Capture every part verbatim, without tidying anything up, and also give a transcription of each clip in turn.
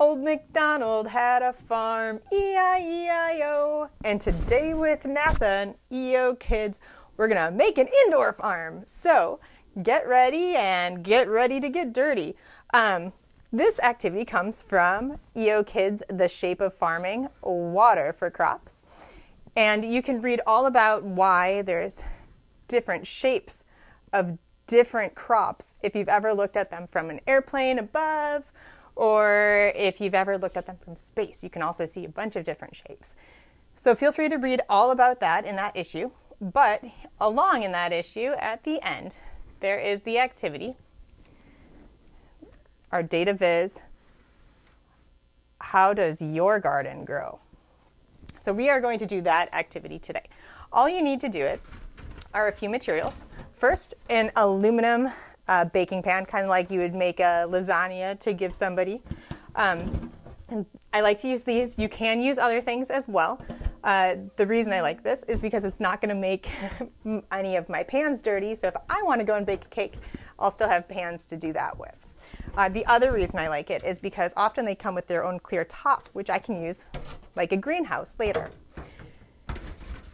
Old MacDonald had a farm, E I E I O. And today with NASA and E O Kids, we're gonna make an indoor farm. So get ready and get ready to get dirty. Um, this activity comes from E O Kids, The Shape of Farming, Water for Crops. And you can read all about why there's different shapes of different crops if you've ever looked at them from an airplane above, or if you've ever looked at them from space. You can also see a bunch of different shapes. So feel free to read all about that in that issue. But along in that issue, at the end, there is the activity, our data viz, how does your garden grow? So we are going to do that activity today. All you need to do it are a few materials. First, an aluminum Uh, baking pan, kind of like you would make a lasagna to give somebody. Um, and I like to use these. You can use other things as well. Uh, the reason I like this is because it's not going to make any of my pans dirty, so if I want to go and bake a cake, I'll still have pans to do that with. Uh, the other reason I like it is because often they come with their own clear top, which I can use like a greenhouse later.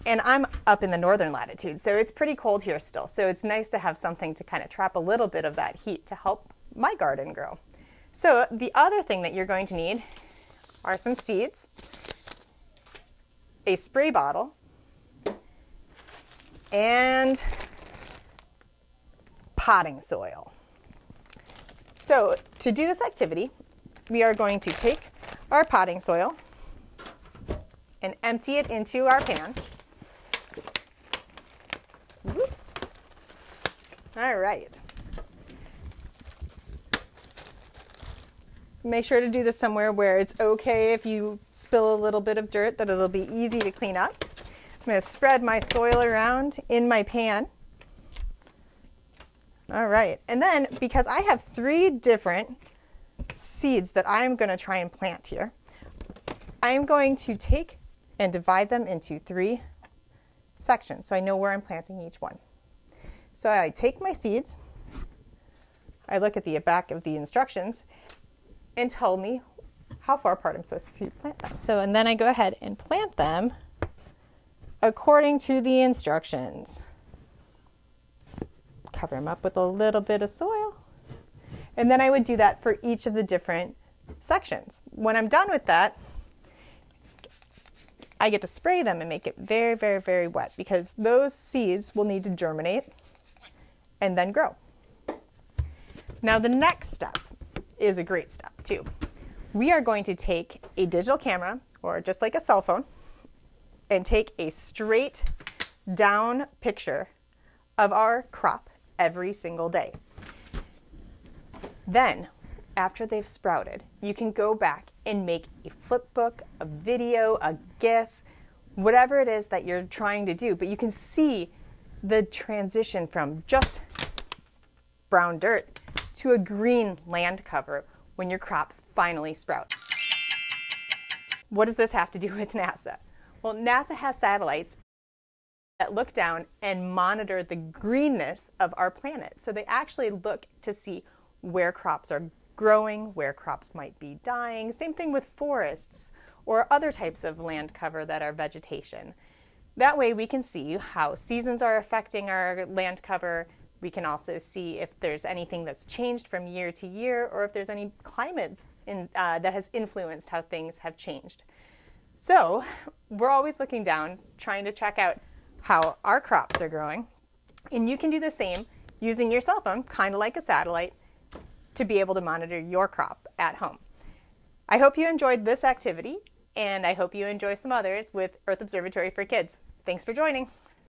And I'm up in the northern latitude, so it's pretty cold here still. So it's nice to have something to kind of trap a little bit of that heat to help my garden grow. So the other thing that you're going to need are some seeds, a spray bottle, and potting soil. So to do this activity, we are going to take our potting soil and empty it into our pan. All right. Make sure to do this somewhere where it's okay if you spill a little bit of dirt, that it'll be easy to clean up. I'm going to spread my soil around in my pan. All right. And then, because I have three different seeds that I'm going to try and plant here, I'm going to take and divide them into three sections so I know where I'm planting each one. So I take my seeds, I look at the back of the instructions, and tell me how far apart I'm supposed to plant them. So, and then I go ahead and plant them according to the instructions. Cover them up with a little bit of soil. And then I would do that for each of the different sections. When I'm done with that, I get to spray them and make it very, very, very wet, because those seeds will need to germinate and then grow. Now the next step is a great step too. We are going to take a digital camera, or just like a cell phone, and take a straight down picture of our crop every single day. Then, after they've sprouted, you can go back and make a flip book, a video, a GIF, whatever it is that you're trying to do. But you can see the transition from just brown dirt to a green land cover when your crops finally sprout. What does this have to do with NASA? Well, NASA has satellites that look down and monitor the greenness of our planet. So they actually look to see where crops are growing, where crops might be dying. Same thing with forests or other types of land cover that are vegetation. That way we can see how seasons are affecting our land cover. We can also see if there's anything that's changed from year to year, or if there's any climates in, uh, that has influenced how things have changed. So we're always looking down, trying to check out how our crops are growing. And you can do the same using your cell phone, kind of like a satellite, to be able to monitor your crop at home. I hope you enjoyed this activity, and I hope you enjoy some others with Earth Observatory for Kids. Thanks for joining.